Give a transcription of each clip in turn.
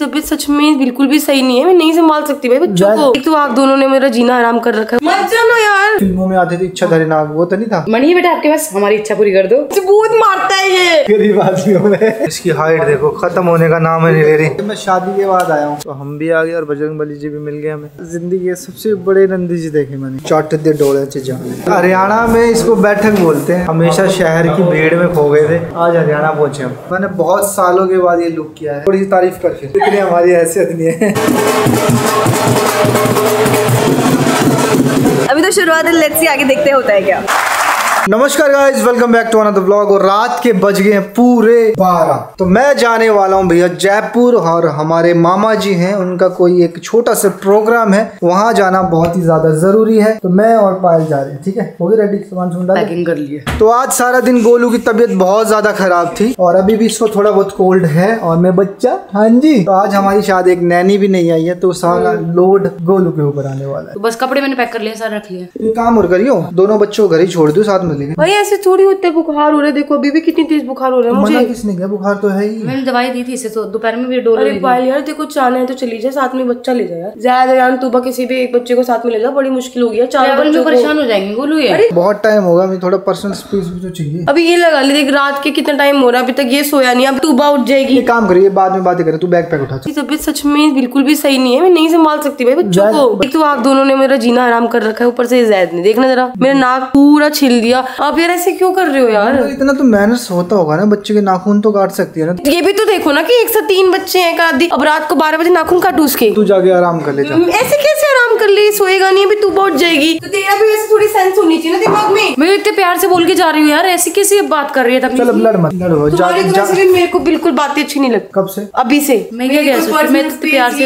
तबीयत सच में बिल्कुल भी सही नहीं है, मैं नहीं संभाल सकती भाई बच्चों को। एक तो आप दोनों ने मेरा जीना आराम कर रखा है। मत जानो यार। फिल्मों में आते थे इच्छा धरे नाग, वो तो नहीं था। मणि बेटा आपके पास हमारी इच्छा पूरी कर दो। बहुत मारता है ये गरीब आदमी। इसकी हाइट देखो, खत्म होने का नाम है नहीं ले रही। मैं शादी के बाद आया हूँ तो हम भी आ गए और बजरंगबली जी भी मिल गए हमें। जिंदगी के सबसे बड़े नंदी जी देखे मैंने, चौटे डोले से जाने। हरियाणा में इसको बैठक बोलते हैं। हमेशा शहर की भीड़ में खो गए थे, आज हरियाणा पहुँचे हम। मैंने बहुत सालों के बाद ये लुक किया है, थोड़ी सी तारीफ करके इतनी हमारी हैसियत नहीं है। अभी तो शुरुआत है, लेट्स सी आगे देखते होता है क्या। नमस्कार guys, welcome back to another vlog. और रात के बज गए हैं पूरे 12। तो मैं जाने वाला हूँ भैया जयपुर, और हमारे मामा जी हैं, उनका कोई एक छोटा सा प्रोग्राम है, वहाँ जाना बहुत ही ज्यादा जरूरी है। तो मैं और पायल जा रहे हैं। ठीक है, हो गई रेडी, सामान ढूंढा, पैकिंग कर लिए। तो आज सारा दिन गोलू की तबीयत बहुत ज्यादा खराब थी और अभी भी इसको थोड़ा बहुत कोल्ड है। और मैं बच्चा, हाँ जी। तो आज हमारी शायद एक नैनी भी नहीं आई है, तो सारा लोड गोलू के ऊपर आने वाला है। बस कपड़े मैंने पैक कर लिया, सारा रख लिया। काम और करियो, दोनों बच्चों को घर ही छोड़ दो साथ में। भाई ऐसे थोड़ी होते, बुखार हो रहा है देखो, अभी भी कितनी तेज बुखार हो रहा है मुझे। मना किसने किया, बुखार तो है ही। मैंने दवाई दी थी इसे तो, दोपहर में भी डोलो। अरे पायल यार देखो, चाहना है तो चली जाए, साथ में बच्चा ले जाए। ज्यादा यार तुबा किसी भी एक बच्चे को साथ में ले जाओ, बड़ी मुश्किल होगी। चावल में परेशान हो जाएंगे गोलू, ये बहुत टाइम होगा। मुझे थोड़ा पर्सनल स्पेस भी तो चाहिए। अभी ये लगा ले, देख रात के कितना टाइम हो रहा है, अभी तक ये सोया नहीं। अब तुबा उठ जाएगी। काम करिए, बाद में बातें करे। तू बैग पैक उठा। तबियत सच में बिल्कुल भी सही नहीं है, मैं नहीं संभाल सकती भाई बच्चों को। एक तो आप दोनों ने मेरा जीना आराम कर रखा है, ऊपर से जैद ने देखना जरा मेरा नाक पूरा छिल दिया। आप यार ऐसे क्यों कर रहे हो यार? इतना तो मैनर्स होता होगा ना, बच्चे के नाखून तो काट सकती है ना। ये भी तो देखो ना कि 103 बच्चे हैं, काट दी। अब रात को 12 बजे नाखून काटू उसके। तू जाके आराम कर ले। ऐसे कैसे आराम कर ले, सोएगा नहीं, अभी तू पहुंच जाएगी। तो तेरा भी ऐसे थोड़ी सेंस होनी चाहिए ना दिमाग में। मैं इतने प्यार से बोल के जा रही हूँ यार, ऐसे कैसे बात कर रही है। मेरे को बिल्कुल बातें अच्छी नहीं लगती। कब से? अभी से। मैं क्या प्यार से बोल रही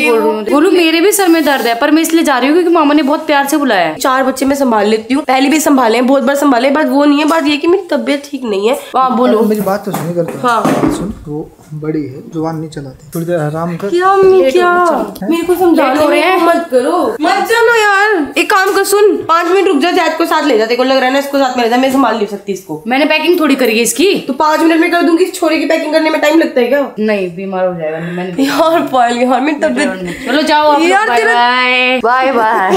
हूँ बोलू। मेरे भी सर में दर्द है, पर मैं इसलिए जा रही हूँ क्योंकि मामा ने बहुत प्यार से बुलाया है। 4 बच्चे मैं संभाल लेती हूँ, पहले भी संभाले, बहुत बार संभाले। बात वो नहीं है, बात ये कि मेरी तबीयत ठीक नहीं है। आप बोलो, मेरी बात तो सुनी करते। हाँ सुन, वो बड़ी है, जुबान नहीं चलाती, थोड़ी देर आराम कर। क्या मम्मी, क्या मेरे को समझा रहे हैं? मत करो, मत जानो यार। एक काम कर, सुन 5 मिनट रुक जा, जैद को साथ ले जा। तेरे को लग रहा है ना इसको साथ में ले जा, मैं संभाल नहीं सकती इसको। मैंने पैकिंग थोड़ी करी है इसकी, तो 5 मिनट में कर दूंगी। छोरे की पैकिंग करने में टाइम लगता है क्या? नहीं, बीमार हो जाएगा। मैंने यार पायल यार मेरी तबीयत। चलो जाओ यार, बाय बाय।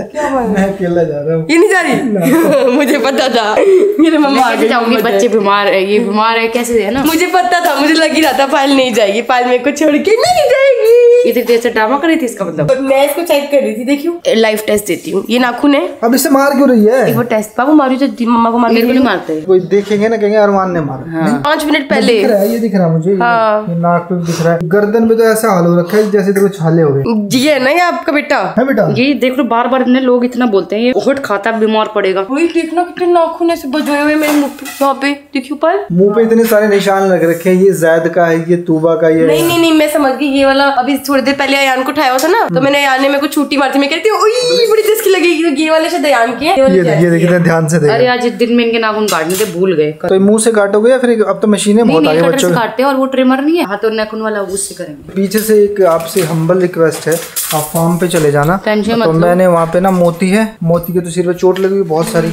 क्या मैं अकेला जा रहा हूँ, ये नहीं जा रही। मुझे पता था, मेरे मम्मा आगे जाऊंगी, बच्चे बीमार है, ये बीमार है कैसे है ना। मुझे पता था, मुझे लग ही रहा था पायल नहीं जाएगी, पायल मेरे को छोड़ के नहीं जाएगी। इतनी देर से ड्रामा कर रही थी, इसका मतलब मैं इसको चेक कर रही थी। देखियो, लाइफ टेस्ट देती हूँ। ये नाखून है, अब इसे मार क्यों रही है? वो टेस्ट पापा मारू जो मम्मा को मारने को नहीं मारते है। कोई देखेंगे ना कहेंगे अरमान ने मारा। 5 मिनट पहले ये दिख रहा है मुझे, नाक पे दिख रहा है, गर्दन पे तो ऐसा हाल हो रखा है जैसे देखो छाले हो गए। ये है ना ये आपका बेटा है। बेटा ये देख लो, बार बार इतने लोग इतना बोलते हैं, ये ओहट खाता बीमार पड़ेगा। देखना कितने नाखून ऐसे बजे हुए मेरे मुँह पे, यहाँ पे देखियो पर मुँह पे इतने सारे निशान लग रखे हैं। ये जैद का है, ये तूबा का, ये नहीं मैं समझ गई। ये वाला अभी थोड़ी देर पहले अयान को उठाया हुआ था ना, तो मैंने अयान ने मेरे को छुट्टी मारती, मैं कहती ओए बड़ी तेज़ लगेगी। तो ये वाले शायद अयान के हैं। ये देखिए ध्यान से देखिए। अरे आज दिन में इनके नाखून काटने थे, भूल गए। तो मुंह से काटोगे या फिर अब तो मशीनें बहुत आ गई बच्चों के, काटते हैं। और वो ट्रिमर नहीं है, हाथ और नाखून वाला, उससे करेंगे। पीछे से एक आपसे हम्बल रिक्वेस्ट है, आप फार्म पे चले जाना। तो मैंने वहाँ पे ना मोती है, मोती के तो सिर पे चोट लगी हुई बहुत सारी,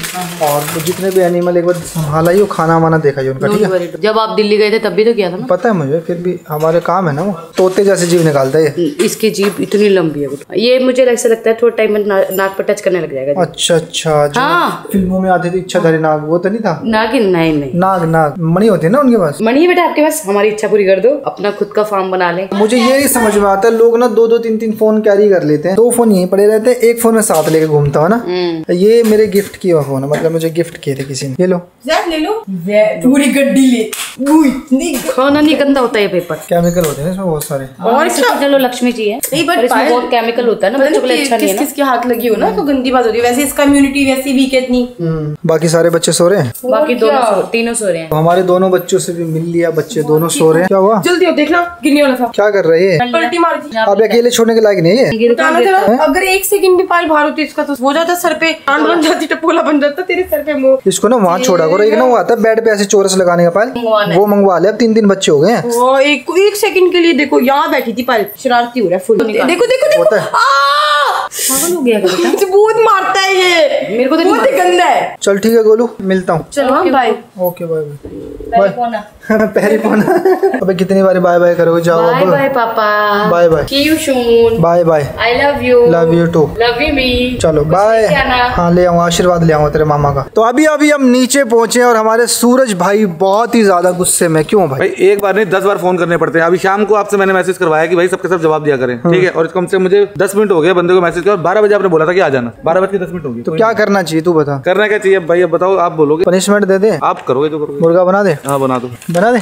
और जितने भी एनिमल एक बार संभाला ही, खाना वाना देखा ही उनका। ठीक है, जब आप दिल्ली गए थे तब भी तो किया था ना। पता है मुझे, फिर भी हमारे काम है ना। वो तोते जैसे जीव निकालता है, इसकी जीभ इतनी लंबी है। ये मुझे ऐसा लगता है थोड़ा टाइम में नाक पर टच करने लग जाएगा। अच्छा अच्छा, हाँ फिल्मों में आते थे इच्छाधारी नाग, वो तो नहीं था नाग। नहीं नाग मणि होते ना उनके पास। मणि बेटा आपके पास हमारी इच्छा पूरी कर दो, अपना खुद का फार्म बना ले। मुझे ये समझ में आता है, लोग ना 2-2 3-3 फोन कैरी कर लेते हैं। 2 फोन यहीं पड़े रहते हैं, एक फोन में साथ लेके घूमता हूँ ना। ये मेरे गिफ्ट किया फोन है, मतलब मुझे गिफ्ट किए थे किसी ने। ये लो ले लो, पूरी गड्डी ले। खाना नहीं गंदा होता है, पेपर केमिकल होते हैं इसमें बहुत सारे। और चलो लक्ष्मी जी है, बहुत केमिकल होता है ना, बच्चों के लिए अच्छा नहीं है। किसकी हाथ लगी हो ना तो गंदी बात होती है। वैसे इसका इम्यूनिटी वैसे वीक है इतनी। बाकी सारे बच्चे सो रहे हैं, बाकी तीनों सो रहे हैं। हमारे दोनों बच्चों से भी मिल लिया, बच्चे दोनों सो रहे हैं। क्या हुआ? जल्दी हो, देखना गिरने वाला था। क्या कर रही है? पलटी मार दी। अब अकेले छोड़ने के लायक नहीं है। अगर 1 सेकंड भी पायल बाहर होती इसका तो हो जाता, सर पे कान बन जाती, टपोला बन जाता तेरे सर पे। मुँह इसको ना वहाँ छोड़ा करो। एक ना हुआ था बेड पे ऐसे चोरस लगाने का, पायल वो मंगवा ले। अब 3 बच्चे हो गए हैं। 1 सेकंड के लिए देखो यहाँ बैठी थी पायल, शरारती हो रहा है। देखो देखो देखो पागल हो गया बेटा, बहुत मारता है ये मेरे को, तो बहुत ही गंदा है। चल ठीक है गोलू, मिलता हूँ। चलो बाय। Okay bye bye. पैरी पोना। अबे कितनी बार बाय बाय करोगे? जाओ बाय बाय पापा, bye bye, see you soon, bye bye, I love you, love you too, love you me. चलो बाय। हाँ ले आऊँ, आशीर्वाद ले आऊँ तेरे मामा का। तो अभी अभी हम नीचे पहुंचे और हमारे सूरज भाई बहुत ही ज्यादा गुस्से में। क्यों भाई? एक बार नहीं 10 बार फोन करने पड़ते हैं। अभी शाम को आपसे मैंने मैसेज करवाया कि भाई सबके सब जवाब दिया करें, ठीक है? और कम से मुझे 10 मिनट हो गए बंदे को मैसेज किया, और 12 बजे आपने बोला था कि आ जाना, 12:10 हो गई। तो क्या करना चाहिए तू बता? करना क्या चाहिए भाई अब बताओ? आप बोलोगे पनिशमेंट दे दे? आप करोगे जो करोगे। मुर्गा बना दे? हाँ बना दो, बना दे।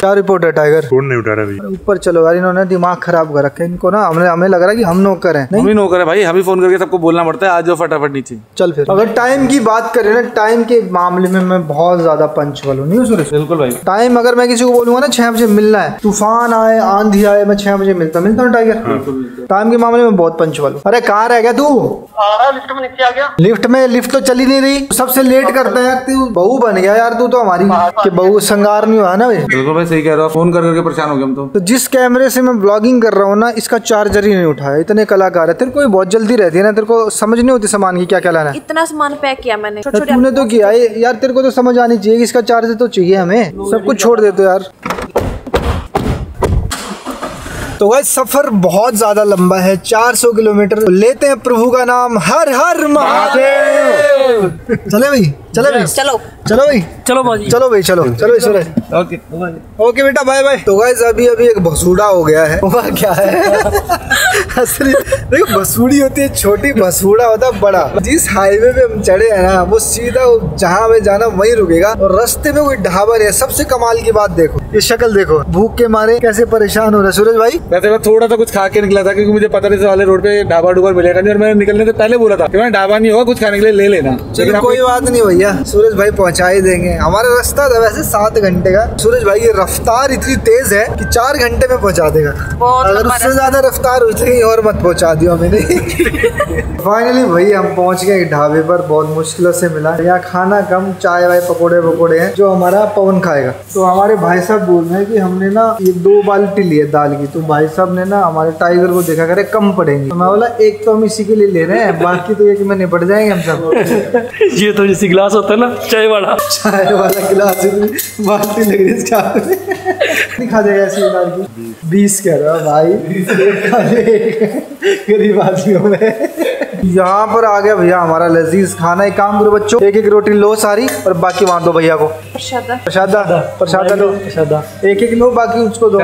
क्या रिपोर्ट है टाइगर? फोन नहीं उठा रहा भाई। ऊपर चलो यार, इन्होंने दिमाग खराब कर रखे इनको ना। हमें लग रहा है कि हम नौकर हैं। हम ही नौकर है भाई, हमें फोन करके सबको बोलना पड़ता है। आ जाओ फटाफट नीचे। चल फिर अगर टाइम की बात करें ना, टाइम के मामले में मैं बहुत ज्यादा पंचुअल हूँ। बिल्कुल भाई, टाइम अगर मैं किसी को बोलूंगा ना 6 बजे मिलना है, तूफान आए आंधी आए, मैं 6 बजे मिलता हूँ टाइगर। टाइम के मामले में बहुत पंचुअल हूँ। अरे कहाँ रह गया तू? लिफ्ट में नीचे आ गया। लिफ्ट तो चली नहीं रही, सबसे लेट करता है तू। बहू बन गया यार तू तो हमारी, बहू संगार नहीं हुआ ना। बिल्कुल भाई सही कह रहा हूँ, फोन करके परेशान हो गया हम तो। जिस कैमरे से मैं ब्लॉगिंग कर रहा हूँ ना, इसका चार्जर ही नहीं उठाया। इतने कलाकार है, तेरे को बहुत जल्दी रहती है ना, तेरे को समझ नहीं होती सामान की क्या क्या लाना है। इतना सामान पैक किया मैंने, तूने तो किया यार, तेरे को तो समझ आनी चाहिए। इसका चार्जर तो चाहिए हमें, सब कुछ छोड़ देते यार। तो गाइस सफर बहुत ज्यादा लंबा है, 400 किलोमीटर। लेते हैं प्रभु का नाम, हर हर महादेव। चले भाई, चले भाई, चलो चलो भाई, चलो भाई, चलो भाई, चलो चलो सूरज। ओके ओके बेटा बाय बाय। तो गाइस अभी अभी एक भसूड़ा हो गया है। वह क्या है असली? देखो भसूड़ी होती है छोटी, भसूड़ा होता है बड़ा। जिस हाईवे पे हम चढ़े हैं ना, वो सीधा जहाँ में जाना वहीं रुकेगा, और रास्ते में कोई ढाबा नहीं है। सबसे कमाल की बात देखो, ये शक्ल देखो, भूख के मारे कैसे परेशान हो रहा है सूरज भाई। वैसे मैं थोड़ा सा कुछ खा के निकला था, क्योंकि मुझे पता नहीं वाले रोड पे ढाबा डुबा मिलेगा नहीं, और मैंने निकलने से पहले बोला था कि मैं ढाबा नहीं होगा, कुछ खाने के लिए ले लेना। चलिए कोई बात नहीं भैया, सूरज भाई पहुंचा ही देंगे। हमारा रास्ता था वैसे 7 घंटे का। सूरज भाई ये रफ्तार इतनी तेज है कि 4 घंटे में पहुंचा देगा। अगर उससे ज्यादा रफ्तार हुई और मत पहुँचा दियो मैंने। फाइनली भाई हम पहुँच गए ढाबे पर, बहुत मुश्किलों से मिला। यहाँ खाना कम, चाय वाय पकौड़े वकोड़े है जो हमारा पवन खाएगा। तो हमारे भाई साहब बोल रहे हैं कि हमने ना ये 2 बाल्टी लिए दाल की, तो भाई साहब ने ना हमारे टाइगर को देखा करे कम पड़ेंगे। तो मैं बोला एक तो हम इसी के लिए ले रहे हैं, बाकी तो ये कि मैं निपट जाएंगे हम सब। ये तो जैसे गिलास होता है ना चाय वाला गिलास, बाल्टी लग रही है। खा जाएगा ऐसी दाल की 20 कह रहा भाई, गरीब आदमी हो गए। यहाँ पर आ गया भैया हमारा लजीज खाना। एक काम करो बच्चों, एक एक रोटी लो सारी, और बाकी वहाँ दो भैया को। प्रसादा लो, प्रसादा एक एक लो, बाकी उसको दो।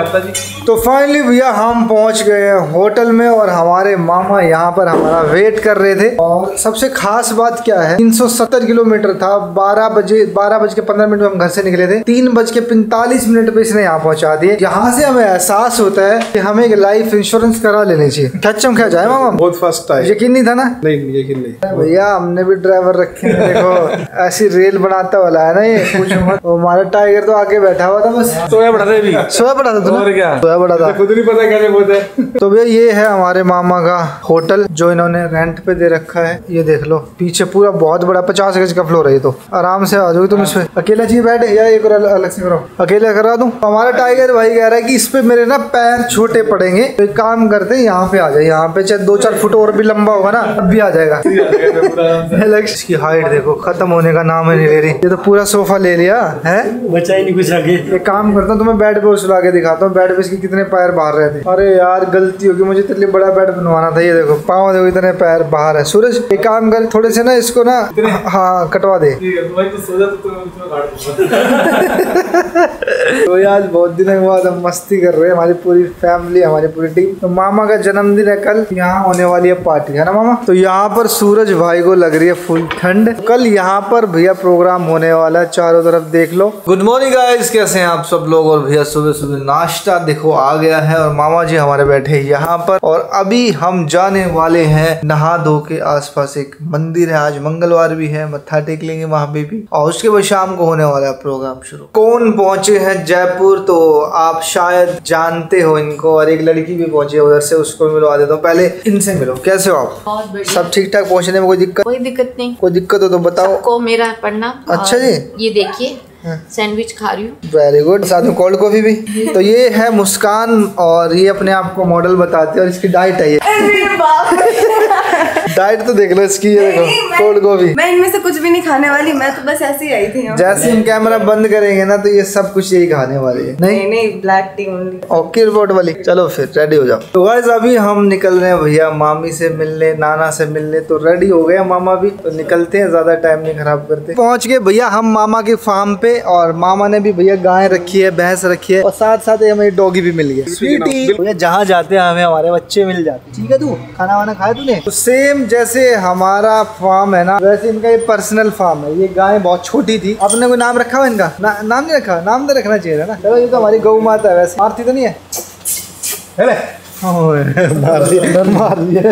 तो फाइनली भैया हम पहुँच गए होटल में, और हमारे मामा यहाँ पर हमारा वेट कर रहे थे। और सबसे खास बात क्या है, 370 किलोमीटर था। 12:15 में हम घर से निकले थे, 3:45 पे इसने यहाँ पहुँचा दिए। यहाँ से हमें एहसास होता है की हमें एक लाइफ इंश्योरेंस करा लेनी चाहिए। खच्चम खा जाए मामा, बहुत फर्स्ट टाइम। यकीन नहीं था ना? नहीं यकीन नहीं भैया, हमने भी ड्राइवर रखे हैं। देखो ऐसी रेल बनाता वाला है ना ये, कुछ मत। हमारा टाइगर तो आके बैठा हुआ था, बस सोया पड़ा था और क्या? सोया पड़ा था, खुद नहीं पता कैसे बोलते हैं। तो भैया ये है हमारे मामा का होटल, जो इन्होंने रेंट पे दे रखा है। ये देख लो पीछे पूरा बहुत बड़ा, 50 गज का फ्लोर है। तो आराम से आ जाओगे तुम इसमें। अकेला चाहिए बैठ या एक अलग से कराओ? अकेला करा दूं। हमारा टाइगर भाई कह रहा है की इसपे मेरे ना पैर छोटे पड़ेंगे, तो एक काम करते हैं यहाँ पे आ जाए। यहाँ पे चाहे 2-4 फुट और भी लंबा होगा ना, अब भी आ जाएगा। इसकी हाइट देखो, खत्म होने का नाम है नहीं ले रही। ये तो पूरा सोफा ले लिया है, बचा ही नहीं कुछ आगे। एक काम करता हूँ तुम्हें बेड पे उछला के दिखाता हूँ, बेड पे इसके कितने पैर बाहर रहते हैं। अरे यार गलती होगी, मुझे इतने बड़ा बेड बनवाना था। ये देखो पाँव देखो, इतने पैर बाहर है। सूरज एक काम कर, थोड़े से ना इसको ना, हाँ कटवा दे। तो आज बहुत दिनों के बाद हम मस्ती कर रहे हैं, हमारी पूरी फैमिली, हमारी पूरी टीम। तो मामा का जन्मदिन है कल, यहाँ होने वाली है पार्टी, है ना मामा? तो यहाँ पर सूरज भाई को लग रही है फुल ठंड। तो कल यहाँ पर भैया प्रोग्राम होने वाला है, चारों तरफ देख लो। गुड मॉर्निंग गाइस, कैसे हैं आप सब लोग? और भैया सुबह सुबह नाश्ता देखो आ गया है, और मामा जी हमारे बैठे यहाँ पर। और अभी हम जाने वाले हैं नहा धो के, आसपास एक मंदिर है, आज मंगलवार भी है, मत्था टेक लेंगे वहाँ पे भी। और उसके बाद शाम को होने वाला है प्रोग्राम शुरू। कौन पहुँचे हैं जयपुर? तो आप शायद जानते हो इनको, और एक लड़की भी पहुंची है उधर से, उसको मिलवा देता हूँ। पहले इनसे मिलो, कैसे हो आप? सब ठीक ठाक? पहुंचने में कोई दिक्कत नहीं? कोई दिक्कत हो तो बताओ। को मेरा पढ़ना। अच्छा जी, ये देखिए सैंडविच खा रही हूँ। वेरी गुड, साथ में कोल्ड कॉफी भी। तो ये है मुस्कान, और ये अपने आप को मॉडल बताते हैं, और इसकी डाइट है ये। डाइट तो देख लो इसकी, ये देखो कोल्ड गोभी। मैं इनमें से कुछ भी नहीं खाने वाली, मैं तो बस ऐसे ही आई थी। जैसे हम कैमरा बंद करेंगे ना तो ये सब कुछ यही खाने वाली है। नहीं नहीं, black tea only. Okay report वाली, चलो फिर रेडी हो जाओ। तो गाइस अभी हम निकल रहे हैं भैया मामी से मिलने, नाना से मिलने। तो रेडी हो गए मामा भी, तो निकलते हैं, ज्यादा टाइम नहीं खराब करते। पहुँच गए भैया हम मामा के फार्म पे, और मामा ने भी भैया गाय रखी है, भैंस रखी है, और साथ साथ हमें डॉगी भी मिल गई। भैया जहाँ जाते हैं हमें हमारे बच्चे मिल जाते। ठीक है, तू खाना वाना खाया तूने? सेम जैसे हमारा फार्म है ना, वैसे इनका ये पर्सनल फार्म है। ये गाय बहुत छोटी थी, आपने कोई नाम रखा हुआ इनका? नाम नहीं रखा, नाम तो रखना चाहिए ना। चलो ये तो हमारी गौ माता है, वैसे मारती तो नहीं है। हेले मार लिया।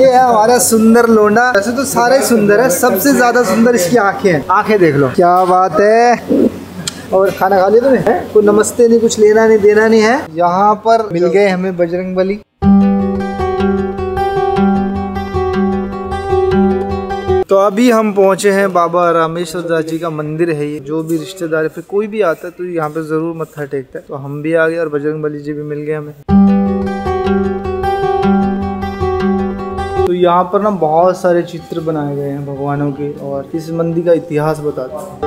ये है हमारा सुंदर लोंडा। वैसे तो सारे सुंदर है, सबसे ज्यादा सुंदर इसकी आंखें हैं। आंखें देख लो, क्या बात है। और खाना खा लिया तुमने? कोई नमस्ते नहीं, कुछ लेना नहीं देना नहीं है। यहाँ पर मिल गए हमें बजरंगबली। तो अभी हम पहुंचे हैं बाबा रामेश्वर दास जी का मंदिर है ये। जो भी रिश्तेदार फिर कोई भी आता है तो यहाँ पे जरूर मत्था टेकता है। तो हम भी आ गए और बजरंगबली जी भी मिल गए हमें। तो यहाँ पर ना बहुत सारे चित्र बनाए गए हैं भगवानों के, और इस मंदिर का इतिहास बताता है।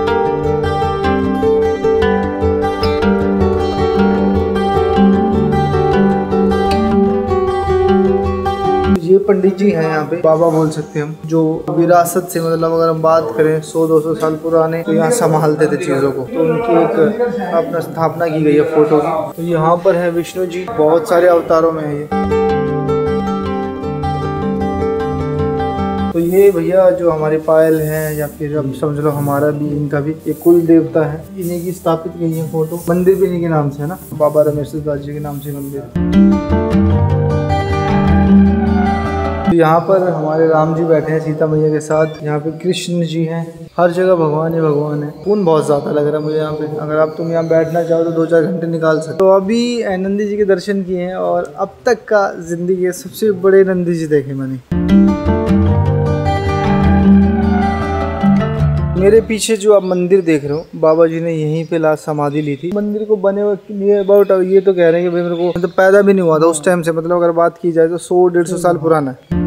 ये पंडित जी हैं यहाँ पे, बाबा बोल सकते हैं हम, जो विरासत से मतलब अगर हम बात करें 100-200 साल पुराने, तो यहाँ संभालते थे चीज़ों को। तो उनकी एक अपना स्थापना की गई है फोटो की। तो यहाँ पर है विष्णु जी, बहुत सारे अवतारों में है ये। तो ये भैया जो हमारे पायल हैं, या फिर अब समझ लो हमारा भी, इनका भी ये कुल देवता है। इन्हीं की स्थापित की है फोटो। मंदिर भी इन्हीं के नाम से है ना, बाबा रामेश्वर दास जी के नाम से मंदिर। तो यहाँ पर हमारे राम जी बैठे हैं सीता मैया के साथ। यहाँ पे कृष्ण जी हैं। हर जगह भगवान ही भगवान है। खून बहुत ज़्यादा लग रहा है मुझे यहाँ पे। अगर आप तुम यहाँ बैठना चाहो तो 2-4 घंटे निकाल सकते। तो अभी नंदी जी के दर्शन किए हैं, और अब तक का जिंदगी के सबसे बड़े नंदी जी देखे मैंने। मेरे पीछे जो आप मंदिर देख रहे हो, बाबा जी ने यहीं पे लास्ट समाधि ली थी। मंदिर को बने हुए अबाउट ये तो कह रहे हैं कि भाई मेरे को मतलब पैदा भी नहीं हुआ था उस टाइम से, मतलब अगर बात की जाए तो 100-150 साल पुराना है।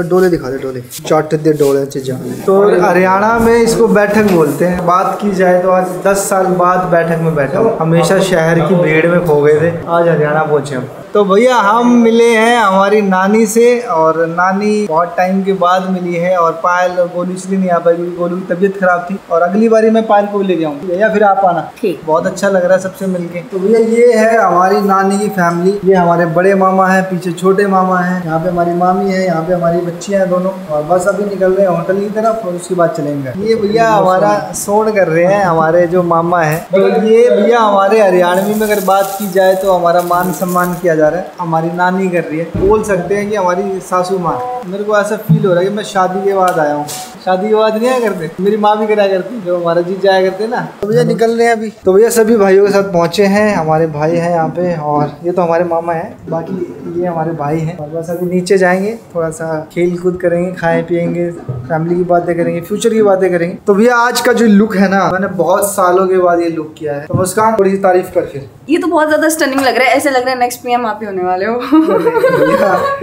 थोड़े डोले दिखा दे, डोले चाट दे, डोले जाने। तो हरियाणा में इसको बैठक बोलते हैं। बात की जाए तो आज 10 साल बाद बैठक में बैठा हूँ। हमेशा शहर की भीड़ में खो गए थे, आज हरियाणा पहुँचे हम। तो भैया हम मिले हैं हमारी नानी से, और नानी बहुत टाइम के बाद मिली है। और पायल और गोलू इसलिए नहीं आ पाई क्योंकि गोलू की तबीयत खराब थी, और अगली बारी मैं पायल को ले गया हूँ। भैया फिर आप आना, ठीक। बहुत अच्छा लग रहा है सबसे मिलके। तो भैया ये है हमारी नानी की फैमिली। ये हमारे बड़े मामा है, पीछे छोटे मामा है, यहाँ पे हमारी मामी है, यहाँ पे हमारी बच्चियाँ हैं दोनों। और बस अभी निकल रहे हैं होटल की तरफ, और उसके बाद चलेंगे। ये भैया हमारा सोन कर रहे हैं हमारे जो मामा है। तो ये भैया हमारे हरियाणवी में अगर बात की जाए तो हमारा मान सम्मान किया जा रहा है। हमारी नानी कर रही है, बोल सकते हैं कि हमारी सासू माँ। मेरे को ऐसा फील हो रहा है कि मैं शादी के बाद आया हूँ। शादी के बाद नहीं आया करते, मेरी माँ भी कराया करती, जो हमारा जी जाया करते ना। तो भैया निकल रहे हैं अभी। तो भैया सभी भाइयों के साथ पहुँचे हैं। हमारे भाई हैं यहाँ पे, और ये तो हमारे मामा हैं, बाकी ये हमारे भाई हैं। और बस अभी नीचे जाएंगे, थोड़ा सा खेल कूद करेंगे, खाए पियेंगे, फैमिली की बातें करेंगे, फ्यूचर की बातें करेंगे। तो भैया आज का जो लुक है ना, मैंने बहुत सालों के बाद ये लुक किया है। तो मुस्कान थोड़ी सी तारीफ कर। फिर ये तो बहुत ज्यादा स्टनिंग लग रहा है, ऐसे लग रहा है नेक्स्ट पीएम आप ही होने वाले हो।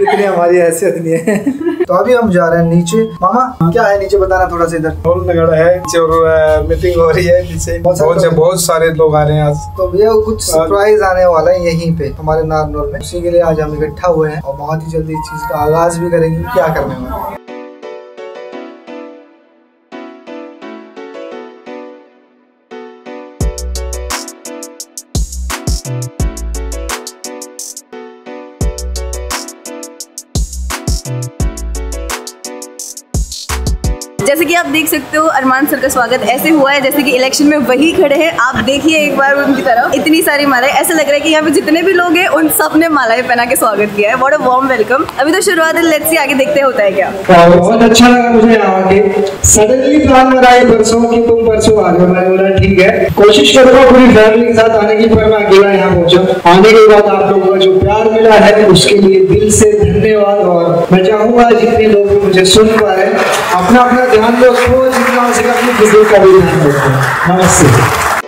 इतनी हमारी हैसियत नहीं है। तो अभी हम जा रहे हैं नीचे। मामा क्या है नीचे बताना थोड़ा सा। इधर बहुत झगड़ा है, मीटिंग हो रही है नीचे, बहुत सारे लोग आ रहे हैं आज। तो भैया कुछ सरप्राइज आने वाला है यहीं पे हमारे नारनौल में, उसी के लिए आज हम इकट्ठा हुए हैं, और बहुत ही जल्दी इस चीज का आगाज भी करेंगे क्या करने वाला है। जैसे कि आप देख सकते हो, अरमान सर का स्वागत ऐसे हुआ है जैसे कि इलेक्शन में वही खड़े हैं। आप देखिए एक बार उनकी तरफ, इतनी सारी मालाएं। ऐसा लग रहा है कि यहाँ पे जितने भी लोग हैं उन सब ने मालाएं पहना के स्वागत किया है। What a warm welcome. अभी तो शुरुआत है, लेट्स सी आगे देखते होता है क्या। बहुत अच्छा लगा मुझे यहाँ आके। सडनली प्लान बनाया परसों की तुम परसों आ जाओ, मैंने बोला ठीक है, कोशिश करूंगा पूरी फैमिली के साथ आने की, पर मैं अकेला यहाँ पहुँचा। आने के बाद आप लोगों का जो प्यार मिला है उसके लिए दिल से धन्यवाद। और मैं चाहूँगा जितने लोग मुझे सुन पाए अपना अपना ध्यान दो, जितना हो सके अपनी बुजुर्ग का भी ध्यान रखो। नमस्ते।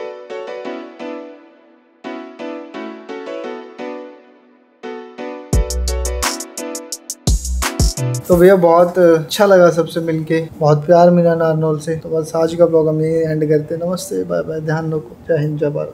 तो भैया बहुत अच्छा लगा सबसे मिलके, बहुत प्यार मिला नारनौल से। तो बस आज का ब्लॉग हम यही एंड करते हैं। नमस्ते, बाय बाय, ध्यान रखो, जय हिंद, जय भारत।